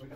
Voy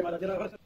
a matar a la raza.